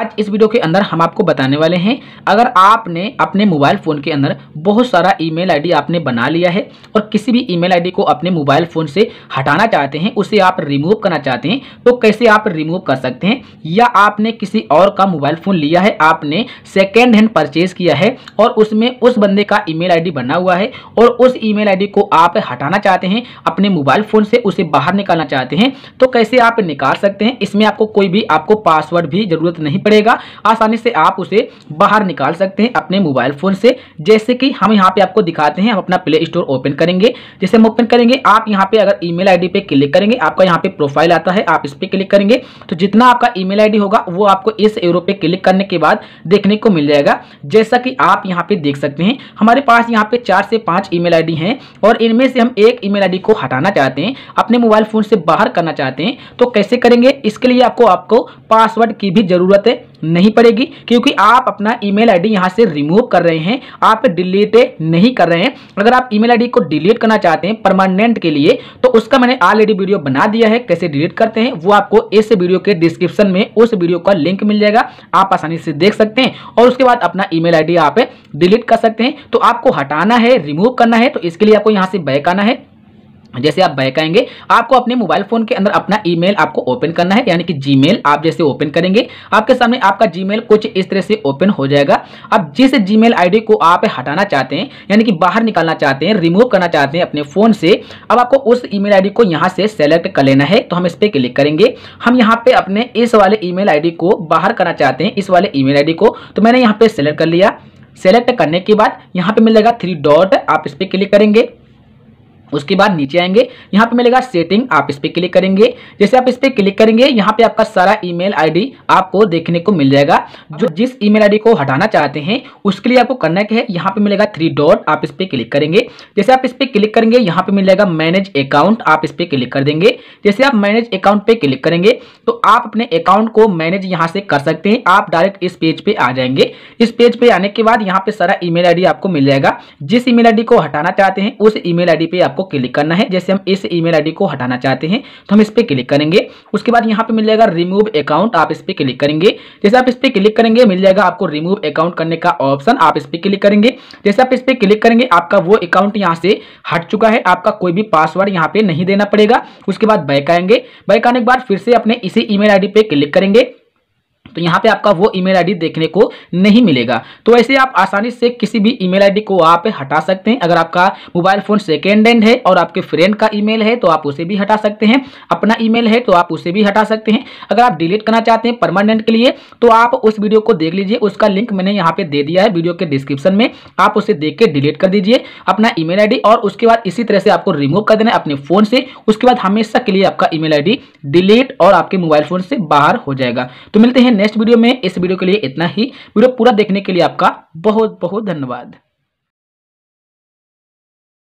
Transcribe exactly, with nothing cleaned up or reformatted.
आज इस वीडियो के अंदर हम आपको बताने वाले हैं, अगर आपने अपने मोबाइल फ़ोन के अंदर बहुत सारा ईमेल आईडी आपने बना लिया है और किसी भी ईमेल आईडी को अपने मोबाइल फ़ोन से हटाना चाहते हैं, उसे आप रिमूव करना चाहते हैं तो कैसे आप रिमूव कर सकते हैं। या आपने किसी और का मोबाइल फ़ोन लिया है, आपने सेकेंड हैंड परचेज़ किया है और उसमें उस बंदे का ईमेल आईडी बना हुआ है और उस ईमेल आईडी को आप हटाना चाहते हैं अपने मोबाइल फ़ोन से, उसे बाहर निकालना चाहते हैं तो कैसे आप निकाल सकते हैं। इसमें आपको कोई भी आपको पासवर्ड भी ज़रूरत नहीं पड़ेगा, आसानी से आप उसे बाहर निकाल सकते हैं अपने मोबाइल फोन से। जैसे कि हम यहाँ पे आपको दिखाते हैं, हम अपना प्ले स्टोर ओपन करेंगे। जैसे हम ओपन करेंगे, आप यहाँ पे अगर ईमेल आईडी पे क्लिक करेंगे, आपका यहाँ पे प्रोफाइल आता है, आप इस पे क्लिक करेंगे तो जितना आपका ईमेल आईडी होगा वो आपको इस एरो पे क्लिक करने के बाद देखने को मिल जाएगा। जैसा कि आप यहाँ पे देख सकते हैं, हमारे पास यहाँ पे चार से पांच ईमेल आईडी हैं और इनमें से हम एक ईमेल आईडी को हटाना चाहते हैं, अपने मोबाइल फोन से बाहर करना चाहते हैं तो कैसे करेंगे। इसके लिए आपको आपको पासवर्ड की भी जरूरत है नहीं पड़ेगी, क्योंकि आप अपना ईमेल आईडी यहां से रिमूव कर रहे हैं, आप डिलीट नहीं कर रहे हैं। अगर आप ईमेल आईडी को डिलीट करना चाहते हैं परमानेंट के लिए तो उसका मैंने ऑलरेडी वीडियो बना दिया है कैसे डिलीट करते हैं, वो आपको इस वीडियो के डिस्क्रिप्शन में उस वीडियो का लिंक मिल जाएगा, आप आसानी से देख सकते हैं और उसके बाद अपना ईमेल आईडी आप डिलीट कर सकते हैं। तो आपको हटाना है, रिमूव करना है तो इसके लिए आपको यहां से बैक आना है। जैसे आप बैक आएंगे, आपको अपने मोबाइल फोन के अंदर अपना ईमेल आपको ओपन करना है, यानी कि जीमेल आप जैसे ओपन करेंगे आपके सामने आपका जीमेल कुछ इस तरह से ओपन हो जाएगा। अब जिस जीमेल आईडी को आप हटाना चाहते हैं, यानी कि बाहर निकालना चाहते हैं, रिमूव करना चाहते हैं अपने फोन से, अब आपको उस ईमेल आईडी को यहाँ से सेलेक्ट कर लेना है। तो हम इस पर क्लिक करेंगे, हम यहाँ पे अपने इस वाले ईमेल आईडी को बाहर करना चाहते हैं, इस वाले ईमेल आईडी को, तो मैंने यहाँ पे सेलेक्ट कर लिया। सेलेक्ट करने के बाद यहाँ पे मिल जाएगा थ्री डॉट, आप इस पर क्लिक करेंगे। उसके बाद नीचे आएंगे, यहाँ पे मिलेगा सेटिंग, आप इस पर क्लिक करेंगे। जैसे आप इस पर क्लिक करेंगे, यहाँ पे आपका सारा ईमेल आईडी आपको देखने को मिल जाएगा। जो जिस ईमेल आईडी को हटाना चाहते हैं उसके लिए आपको करना क्या है, यहाँ पे मिलेगा थ्री डॉट, आप इस पर क्लिक करेंगे। जैसे आप इस पर क्लिक करेंगे, यहाँ पे मिल जाएगा मैनेज अकाउंट, आप इस पर क्लिक कर देंगे। जैसे आप मैनेज अकाउंट पे क्लिक करेंगे तो आप अपने अकाउंट को मैनेज यहाँ से कर सकते हैं। आप डायरेक्ट इस पेज पे आ जाएंगे। इस पेज पे आने के बाद यहाँ पे सारा ईमेल आईडी आपको मिल जाएगा। जिस ईमेल आईडी को हटाना चाहते हैं उस ईमेल आईडी पे आपको क्लिक करना है। जैसे हम इस ईमेल आईडी को हटाना चाहते हैं तो हम इस पे क्लिक करेंगे। उसके बाद यहाँ पे मिल जाएगा रिमूव अकाउंट, आप इस पे क्लिक करेंगे। जैसे आप इस पे क्लिक करेंगे, मिल जाएगा आपको रिमूव अकाउंट करने का ऑप्शन, आप इस पे क्लिक करेंगे। जैसे आप इस पे क्लिक करेंगे, आपका वो अकाउंट यहाँ से हट चुका है, आपका कोई भी पासवर्ड यहाँ पे नहीं देना पड़ेगा। उसके बाद बैक आएंगे, बैक आने के बाद फिर से अपने इसी ईमेल आईडी पे क्लिक करेंगे तो यहाँ पे आपका वो ईमेल आईडी देखने को नहीं मिलेगा। तो ऐसे आप आसानी से किसी भी ईमेल आईडी को आप हटा सकते हैं। अगर आपका मोबाइल फ़ोन सेकेंड हैंड है और आपके फ्रेंड का ईमेल है तो आप उसे भी हटा सकते हैं, अपना ईमेल है तो आप उसे भी हटा सकते हैं। अगर आप डिलीट करना चाहते हैं परमानेंट के लिए तो आप उस वीडियो को देख लीजिए, उसका लिंक मैंने यहाँ पर दे दिया है वीडियो के डिस्क्रिप्शन में, आप उसे देख के डिलीट कर दीजिए अपना ईमेल आईडी और उसके बाद इसी तरह से आपको रिमूव कर देना है अपने फ़ोन से। उसके बाद हमेशा के लिए आपका ईमेल आईडी डिलीट और आपके मोबाइल फ़ोन से बाहर हो जाएगा। तो मिलते हैं नेक्स्ट वीडियो में। इस वीडियो के लिए इतना ही। वीडियो पूरा देखने के लिए आपका बहुत बहुत धन्यवाद।